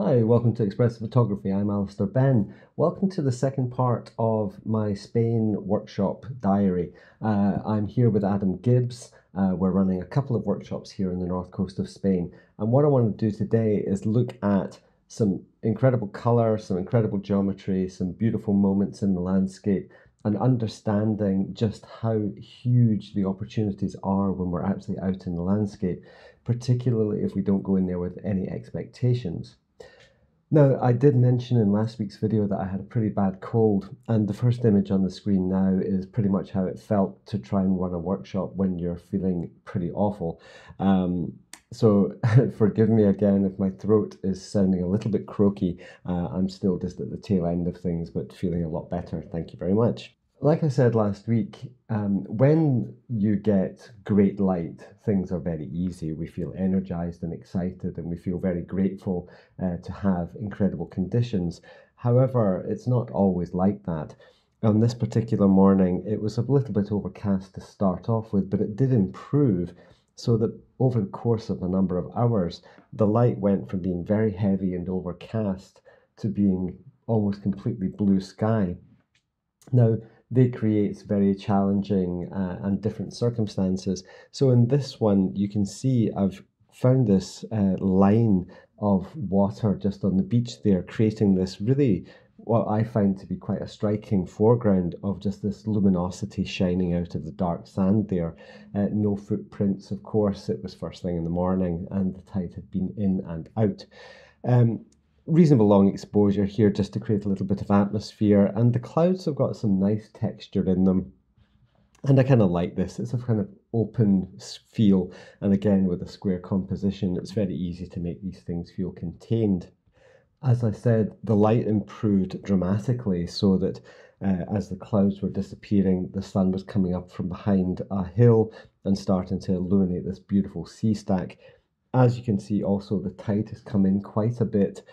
Hi, welcome to Expressive Photography. I'm Alister Benn. Welcome to the second part of my Spain workshop diary. I'm here with Adam Gibbs. We're running a couple of workshops here in the north coast of Spain. And what I want to do today is look at some incredible colour, some incredible geometry, some beautiful moments in the landscape, and understanding just how huge the opportunities are when we're actually out in the landscape, particularly if we don't go in there with any expectations. Now, I did mention in last week's video that I had a pretty bad cold, and the first image on the screen now is pretty much how it felt to try and run a workshop when you're feeling pretty awful. So forgive me again if my throat is sounding a little bit croaky. I'm still just at the tail end of things, but feeling a lot better. Thank you very much. Like I said last week, when you get great light, things are very easy. We feel energized and excited, and we feel very grateful to have incredible conditions. However, it's not always like that. On this particular morning, it was a little bit overcast to start off with, but it did improve, so that over the course of a number of hours, the light went from being very heavy and overcast to being almost completely blue sky. Now, they create very challenging and different circumstances. So in this one, you can see I've found this line of water just on the beach there, creating this really, what I find to be quite a striking foreground of just this luminosity shining out of the dark sand there. No footprints, of course. It was first thing in the morning, and the tide had been in and out. Reasonable long exposure here just to create a little bit of atmosphere, and the clouds have got some nice texture in them, and I kind of like this. It's a kind of open feel, and again with a square composition, it's very easy to make these things feel contained. As I said, the light improved dramatically, so that as the clouds were disappearing, the sun was coming up from behind a hill and starting to illuminate this beautiful sea stack. As you can see also, the tide has come in quite a bit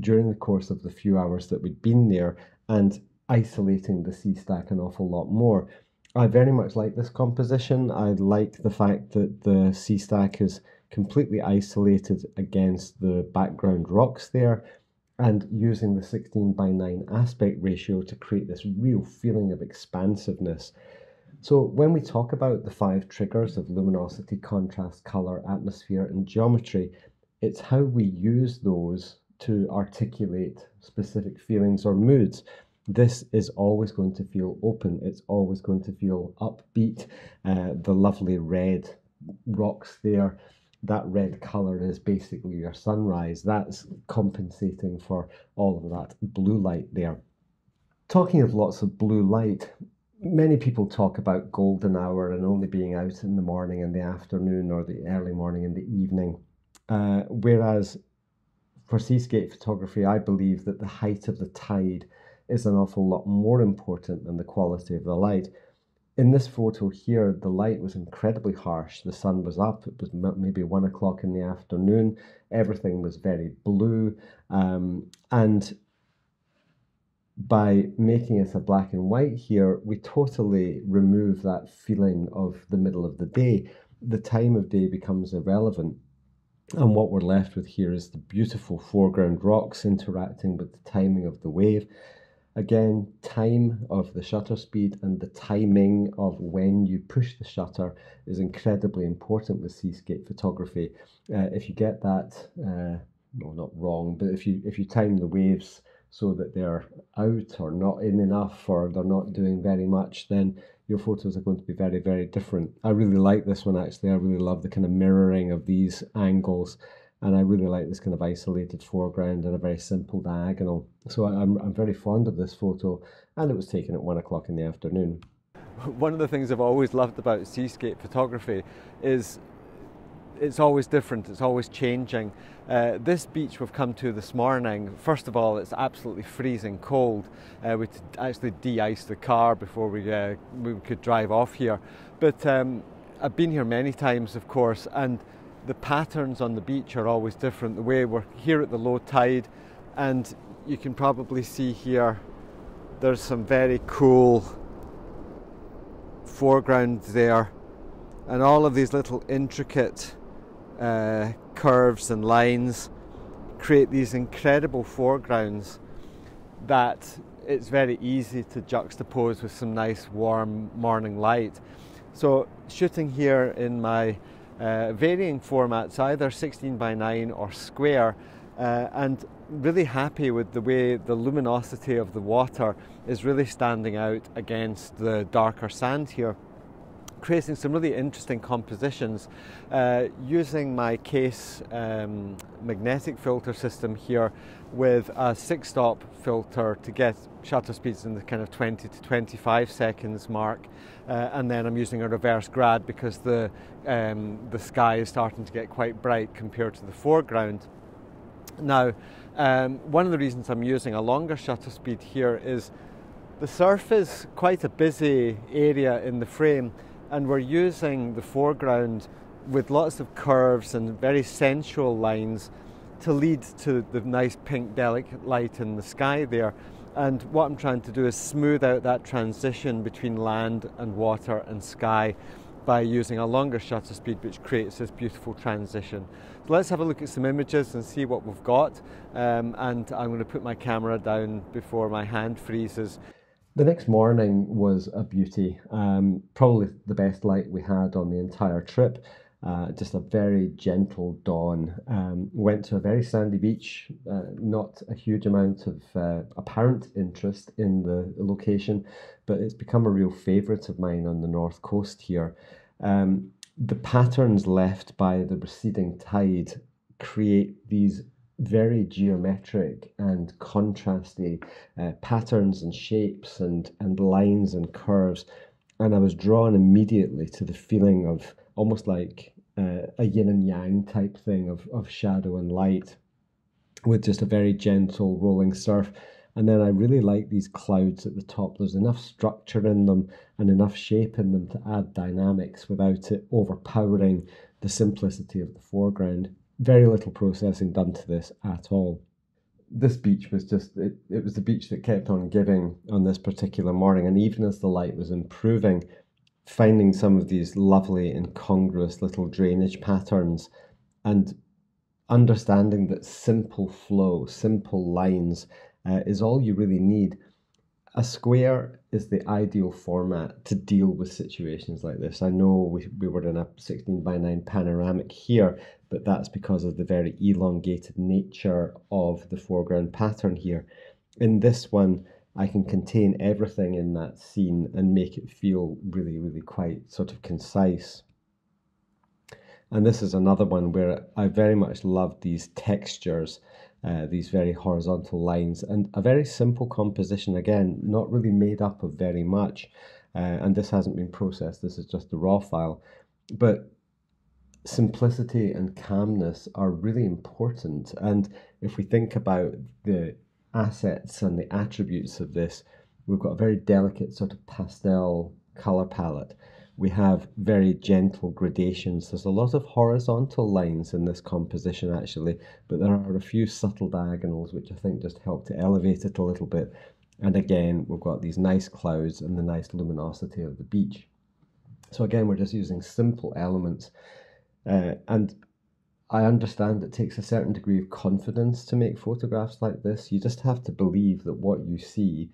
during the course of the few hours that we'd been there, and isolating the sea stack an awful lot more. I very much like this composition. I like the fact that the sea stack is completely isolated against the background rocks there, and using the 16:9 aspect ratio to create this real feeling of expansiveness. So when we talk about the 5 triggers of luminosity, contrast, colour, atmosphere and geometry, it's how we use those to articulate specific feelings or moods. This is always going to feel open. It's always going to feel upbeat. The lovely red rocks there, that red colour is basically your sunrise. That's compensating for all of that blue light there. Talking of lots of blue light, many people talk about golden hour and only being out in the morning and the afternoon, or the early morning and the evening. Whereas for seascape photography, I believe that the height of the tide is an awful lot more important than the quality of the light. In this photo here, the light was incredibly harsh. The sun was up. It was maybe 1 o'clock in the afternoon. Everything was very blue. And by making it a black and white here, we totally remove that feeling of the middle of the day. The time of day becomes irrelevant, and what we're left with here is the beautiful foreground rocks interacting with the timing of the wave. Again, time of the shutter speed and the timing of when you push the shutter is incredibly important with seascape photography. If you get that, well, not wrong, but if you time the waves so that they're out or not in enough, or they're not doing very much, then your photos are going to be very, very different. I really like this one actually. I really love the kind of mirroring of these angles, and I really like this kind of isolated foreground and a very simple diagonal. So I'm very fond of this photo, and it was taken at 1 o'clock in the afternoon. One of the things I've always loved about seascape photography is it's always different, it's always changing. This beach we've come to this morning, first of all, it's absolutely freezing cold. We actually de-iced the car before we could drive off here. But I've been here many times, of course, and the patterns on the beach are always different. The way we're here at the low tide, and you can probably see here, there's some very cool foreground there. And all of these little intricate curves and lines create these incredible foregrounds that it's very easy to juxtapose with some nice warm morning light. So shooting here in my varying formats, either 16 by 9 or square, and really happy with the way the luminosity of the water is really standing out against the darker sand here, creating some really interesting compositions using my Kase magnetic filter system here with a 6-stop filter to get shutter speeds in the kind of 20 to 25 seconds mark, and then I'm using a reverse grad because the sky is starting to get quite bright compared to the foreground. Now, one of the reasons I'm using a longer shutter speed here is the surf is quite a busy area in the frame, and we're using the foreground with lots of curves and very sensual lines to lead to the nice pink delicate light in the sky there. And what I'm trying to do is smooth out that transition between land and water and sky by using a longer shutter speed, which creates this beautiful transition. So let's have a look at some images and see what we've got. And I'm going to put my camera down before my hand freezes. The next morning was a beauty, probably the best light we had on the entire trip, just a very gentle dawn. Went to a very sandy beach, not a huge amount of apparent interest in the location, but it's become a real favourite of mine on the north coast here. The patterns left by the receding tide create these very geometric and contrasty patterns and shapes and lines and curves, and I was drawn immediately to the feeling of almost like a yin and yang type thing of shadow and light with just a very gentle rolling surf. And then I really like these clouds at the top. There's enough structure in them and enough shape in them to add dynamics without it overpowering the simplicity of the foreground. Very little processing done to this at all. This beach was just, it was the beach that kept on giving on this particular morning. And even as the light was improving, finding some of these lovely incongruous little drainage patterns and understanding that simple flow, simple lines is all you really need. A square is the ideal format to deal with situations like this. I know we were in a 16 by 9 panoramic here, but that's because of the very elongated nature of the foreground pattern here. In this one, I can contain everything in that scene and make it feel really, really quite sort of concise. And this is another one where I very much love these textures. These very horizontal lines and a very simple composition, again, not really made up of very much, and this hasn't been processed, this is just the raw file, but simplicity and calmness are really important. And if we think about the assets and the attributes of this, we've got a very delicate sort of pastel color palette. We have very gentle gradations. There's a lot of horizontal lines in this composition actually, but there are a few subtle diagonals which I think just help to elevate it a little bit. And again, we've got these nice clouds and the nice luminosity of the beach. So again, we're just using simple elements. And I understand it takes a certain degree of confidence to make photographs like this. You just have to believe that what you see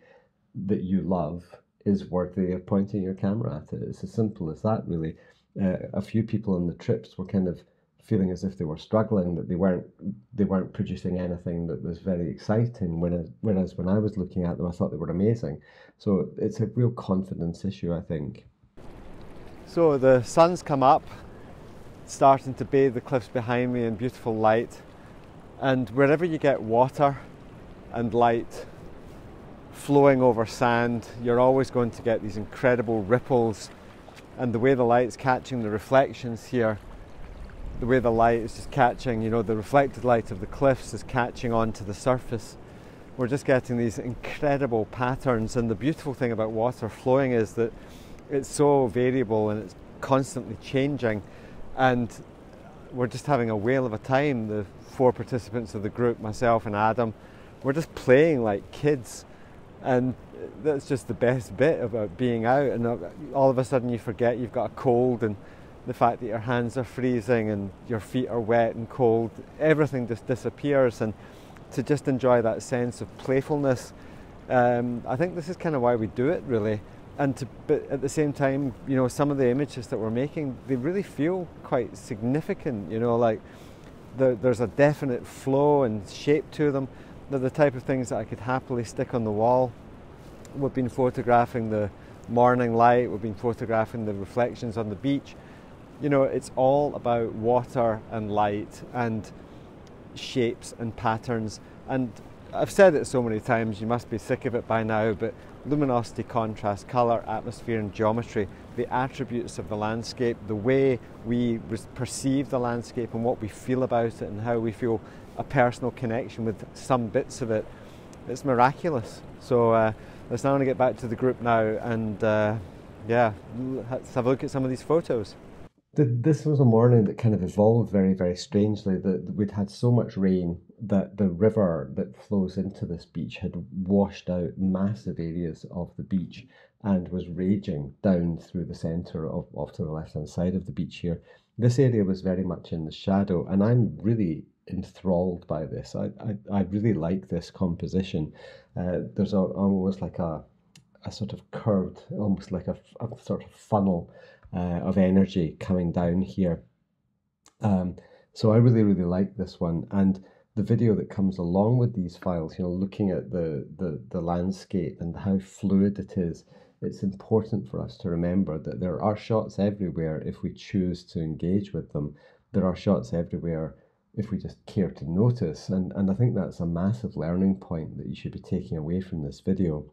that you love is worthy of pointing your camera at it. It's as simple as that, really. A few people on the trips were kind of feeling as if they were struggling, that they weren't producing anything that was very exciting, whereas when I was looking at them, I thought they were amazing. So it's a real confidence issue, I think. So the sun's come up, starting to bathe the cliffs behind me in beautiful light. And wherever you get water and light flowing over sand, you're always going to get these incredible ripples, and the way the light's catching the reflections here, the way the light is just catching, you know, the reflected light of the cliffs is catching onto the surface. We're just getting these incredible patterns, and the beautiful thing about water flowing is that it's so variable and it's constantly changing, and we're just having a whale of a time. The four participants of the group, myself and Adam, we're just playing like kids. And that's just the best bit about being out, and all of a sudden you forget you've got a cold and the fact that your hands are freezing and your feet are wet and cold, everything just disappears, and to just enjoy that sense of playfulness. I think this is kind of why we do it, really. And to, but at the same time, you know, some of the images that we're making, they really feel quite significant, you know, like there's a definite flow and shape to them. They're the type of things that I could happily stick on the wall. We've been photographing the morning light, we've been photographing the reflections on the beach. You know, it's all about water and light and shapes and patterns. And I've said it so many times, you must be sick of it by now, but luminosity, contrast, colour, atmosphere and geometry, the attributes of the landscape, the way we perceive the landscape and what we feel about it and how we feel a personal connection with some bits of it, it's miraculous. So let's now get back to the group now and yeah, let's have a look at some of these photos. This was a morning that kind of evolved very, very strangely. We'd had so much rain that the river that flows into this beach had washed out massive areas of the beach and was raging down through the centre of, off to the left-hand side of the beach here. This area was very much in the shadow, and I'm really enthralled by this. I really like this composition. There's almost like a sort of curved, almost like a sort of funnel of energy coming down here. So I really, really like this one, and the video that comes along with these files, you know, looking at the landscape and how fluid it is. It's important for us to remember that there are shots everywhere if we choose to engage with them. There are shots everywhere if we just care to notice, and I think that's a massive learning point that you should be taking away from this video.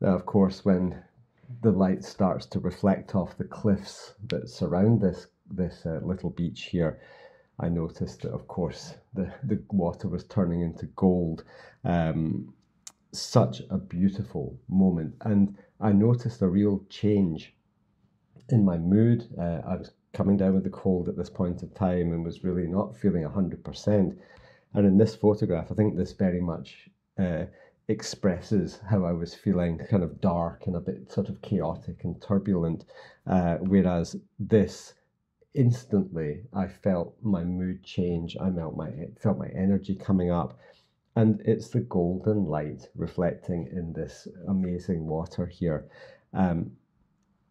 Now, of course, when the light starts to reflect off the cliffs that surround this little beach here, I noticed that, of course, the water was turning into gold. Such a beautiful moment. And I noticed a real change in my mood. I was coming down with the cold at this point in time and was really not feeling 100%. And in this photograph, I think this very much expresses how I was feeling, kind of dark and a bit sort of chaotic and turbulent, whereas this, instantly I felt my mood change, I felt my energy coming up, and it's the golden light reflecting in this amazing water here.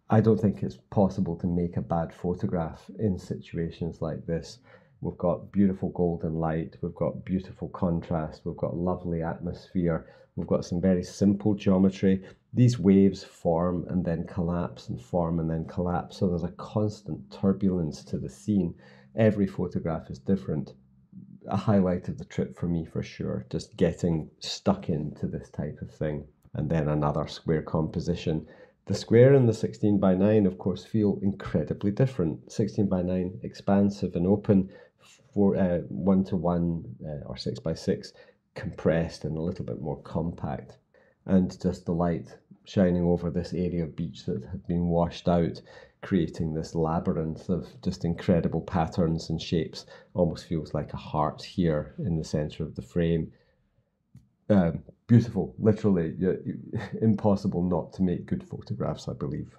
I don't think it's possible to make a bad photograph in situations like this. We've got beautiful golden light, we've got beautiful contrast, we've got lovely atmosphere, we've got some very simple geometry. These waves form and then collapse and form and then collapse, so there's a constant turbulence to the scene. Every photograph is different. A highlight of the trip for me for sure, just getting stuck into this type of thing. And then another square composition. The square and the 16:9, of course, feel incredibly different. 16:9, expansive and open, for 1:1 or 6:6, compressed and a little bit more compact. And just the light shining over this area of beach that had been washed out, creating this labyrinth of just incredible patterns and shapes. Almost feels like a heart here in the centre of the frame. Beautiful, literally impossible not to make good photographs, I believe.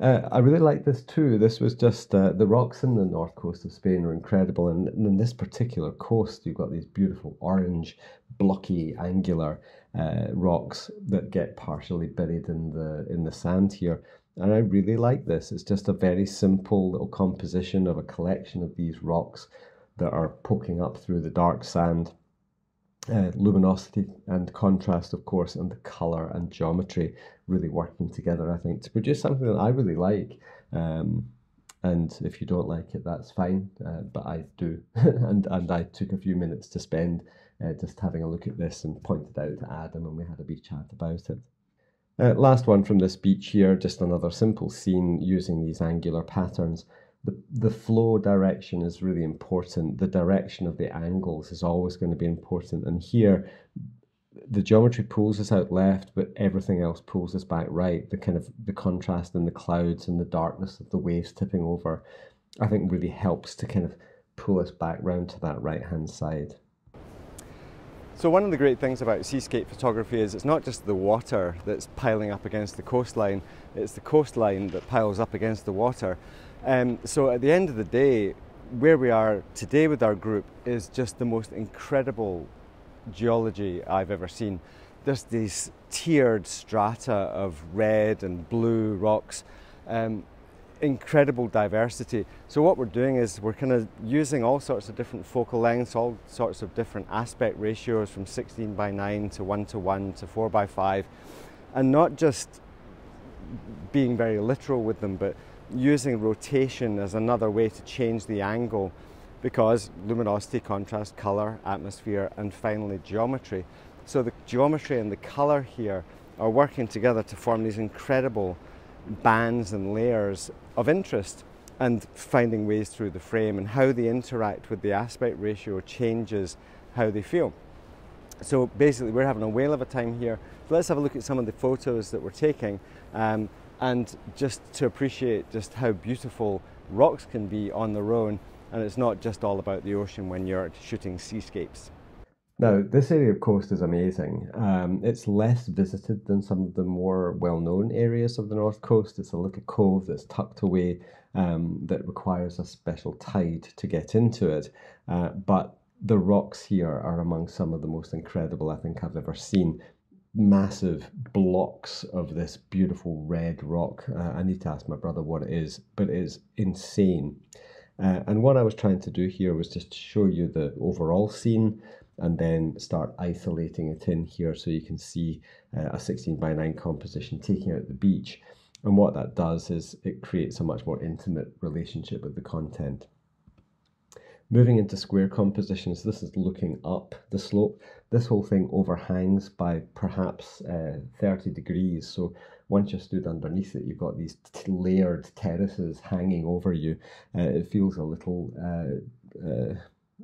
I really like this too. This was just the rocks in the north coast of Spain are incredible, and in this particular coast you've got these beautiful orange, blocky, angular rocks that get partially buried in the sand here, and I really like this. It's just a very simple little composition of a collection of these rocks that are poking up through the dark sand. Luminosity and contrast, of course, and the colour and geometry really working together, I think, to produce something that I really like. And if you don't like it, that's fine, but I do. and I took a few minutes to spend just having a look at this and pointed out to Adam, and we had a wee chat about it. Last one from this beach here, just another simple scene using these angular patterns. The flow direction is really important. The direction of the angles is always going to be important. And here, the geometry pulls us out left, but everything else pulls us back right. The kind of the contrast in the clouds and the darkness of the waves tipping over, I think really helps to kind of pull us back round to that right-hand side. So one of the great things about seascape photography is it's not just the water that's piling up against the coastline, it's the coastline that piles up against the water. So at the end of the day, where we are today with our group is just the most incredible geology I've ever seen. There's these tiered strata of red and blue rocks, incredible diversity. So what we're doing is we're kind of using all sorts of different focal lengths, all sorts of different aspect ratios from 16:9 to 1:1 to 4:5, and not just being very literal with them, but using rotation as another way to change the angle, because luminosity, contrast, colour, atmosphere, and finally geometry. So the geometry and the colour here are working together to form these incredible bands and layers of interest, and finding ways through the frame and how they interact with the aspect ratio changes how they feel. So basically we're having a whale of a time here. Let's have a look at some of the photos that we're taking, and just to appreciate just how beautiful rocks can be on their own, and it's not just all about the ocean when you're shooting seascapes. Now, this area of coast is amazing. It's less visited than some of the more well-known areas of the North Coast. It's a little cove that's tucked away that requires a special tide to get into it, but the rocks here are among some of the most incredible I think I've ever seen. Massive blocks of this beautiful red rock. I need to ask my brother what it is, but it is insane. And what I was trying to do here was just to show you the overall scene and then start isolating it in here so you can see a 16:9 composition taking out the beach. And what that does is it creates a much more intimate relationship with the content. Moving into square compositions, this is looking up the slope. This whole thing overhangs by perhaps 30 degrees. So once you're stood underneath it, you've got these layered terraces hanging over you. It feels a little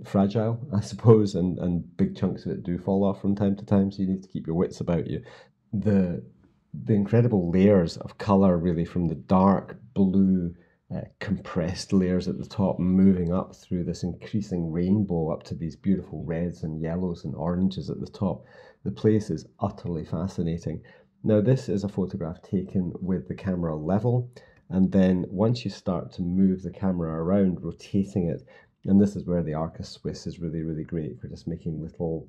fragile, I suppose, and big chunks of it do fall off from time to time. So you need to keep your wits about you. The incredible layers of colour, really, from the dark blue compressed layers at the top moving up through this increasing rainbow up to these beautiful reds and yellows and oranges at the top. The place is utterly fascinating. Now, this is a photograph taken with the camera level, and then once you start to move the camera around, rotating it, and this is where the Arca Swiss is really, really great for just making little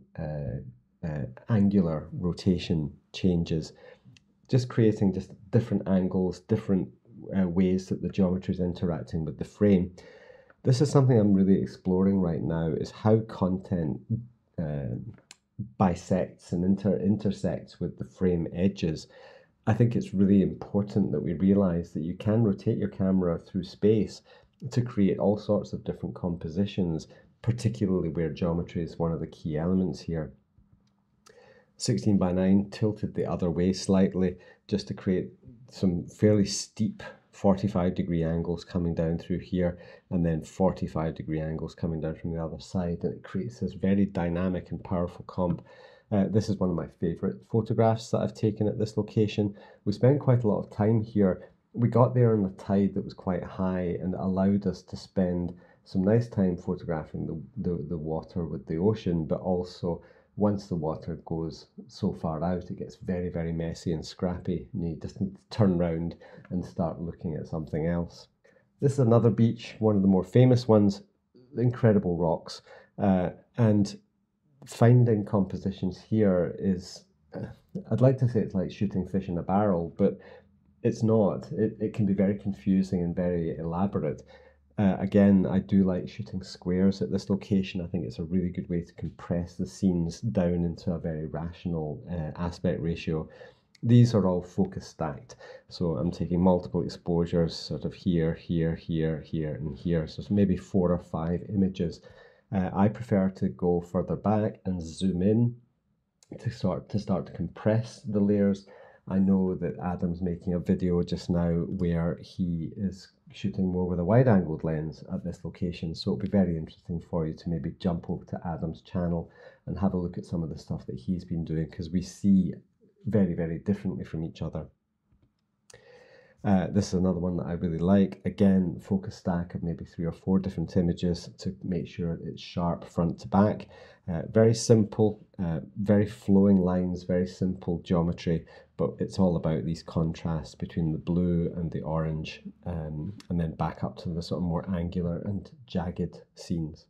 angular rotation changes, just creating just different angles, different ways that the geometry is interacting with the frame. This is something I'm really exploring right now, is how content bisects and intersects with the frame edges. I think it's really important that we realize that you can rotate your camera through space to create all sorts of different compositions, particularly where geometry is one of the key elements here. 16:9 tilted the other way slightly just to create some fairly steep 45-degree angles coming down through here, and then 45-degree angles coming down from the other side, and it creates this very dynamic and powerful comp. This is one of my favorite photographs that I've taken at this location. We spent quite a lot of time here. We got there on a tide that was quite high, and it allowed us to spend some nice time photographing the water with the ocean, but also once the water goes so far out, it gets very, very messy and scrappy, and you just need to turn around and start looking at something else. This is another beach, one of the more famous ones, incredible rocks, and finding compositions here is, I'd like to say it's like shooting fish in a barrel, but it's not. It can be very confusing and very elaborate. Again, I do like shooting squares at this location. I think it's a really good way to compress the scenes down into a very rational aspect ratio. These are all focus stacked. So I'm taking multiple exposures sort of here, here, here, here, and here. So it's maybe 4 or 5 images. I prefer to go further back and zoom in to start to compress the layers. I know that Adam's making a video just now where he is shooting more with a wide-angled lens at this location, so it'll be very interesting for you to maybe jump over to Adam's channel and have a look at some of the stuff that he's been doing, because we see very, very differently from each other. This is another one that I really like. Again, focus stack of maybe 3 or 4 different images to make sure it's sharp front to back. Very simple, very flowing lines, very simple geometry, but it's all about these contrasts between the blue and the orange, and then back up to the sort of more angular and jagged scenes.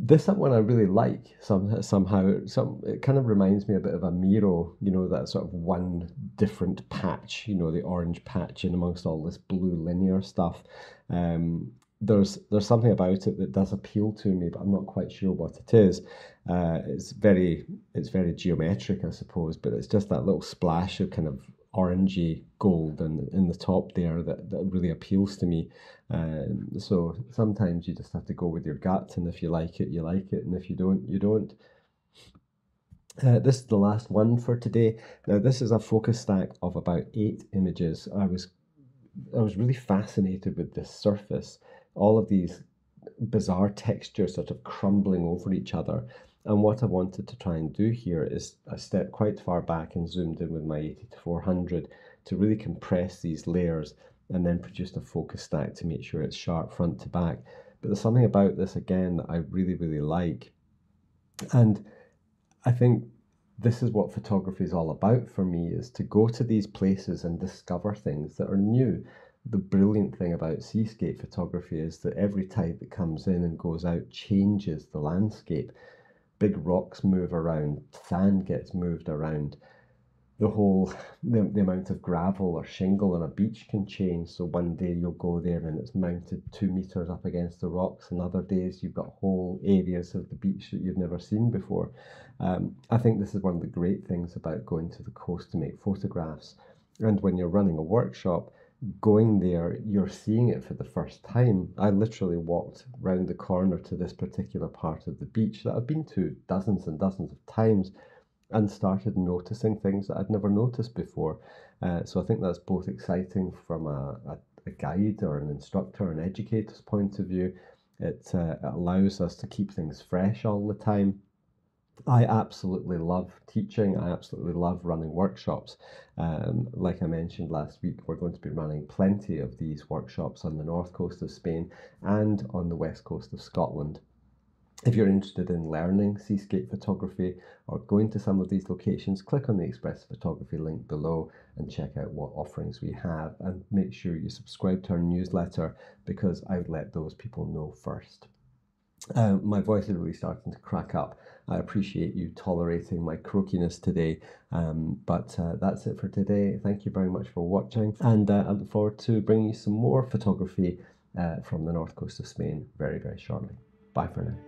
This one I really like somehow. It kind of reminds me a bit of a Miro, you know, that sort of one different patch, you know, the orange patch in amongst all this blue linear stuff. There's something about it that does appeal to me, but I'm not quite sure what it is. It's very geometric, I suppose, but it's just that little splash of kind of orangey gold in the top there that really appeals to me. So sometimes you just have to go with your gut, and if you like it, you like it, and if you don't, you don't. This is the last one for today. Now, this is a focus stack of about 8 images. I was really fascinated with this surface, all of these bizarre textures sort of crumbling over each other. And what I wanted to try and do here is I stepped quite far back and zoomed in with my 80-400 to really compress these layers and then produced a focus stack to make sure it's sharp front to back. But there's something about this again that I really, really like. And I think this is what photography is all about for me, is to go to these places and discover things that are new. The brilliant thing about seascape photography is that every tide that comes in and goes out changes the landscape. Big rocks move around, sand gets moved around, the amount of gravel or shingle on a beach can change. So one day you'll go there and it's mounted 2 meters up against the rocks, and other days you've got whole areas of the beach that you've never seen before. I think this is one of the great things about going to the coast to make photographs. And when you're running a workshop, going there, you're seeing it for the first time. I literally walked round the corner to this particular part of the beach that I've been to dozens and dozens of times and started noticing things that I'd never noticed before. So I think that's both exciting from a guide or an instructor, an educator's point of view. It allows us to keep things fresh all the time. I absolutely love teaching. I absolutely love running workshops. Like I mentioned last week, we're going to be running plenty of these workshops on the north coast of Spain and on the west coast of Scotland. If you're interested in learning seascape photography or going to some of these locations, click on the Expressive Photography link below and check out what offerings we have, and make sure you subscribe to our newsletter, because I would let those people know first. My voice is really starting to crack up. I appreciate you tolerating my croakiness today, but that's it for today. Thank you very much for watching, and I look forward to bringing you some more photography from the north coast of Spain very, very shortly. Bye for now.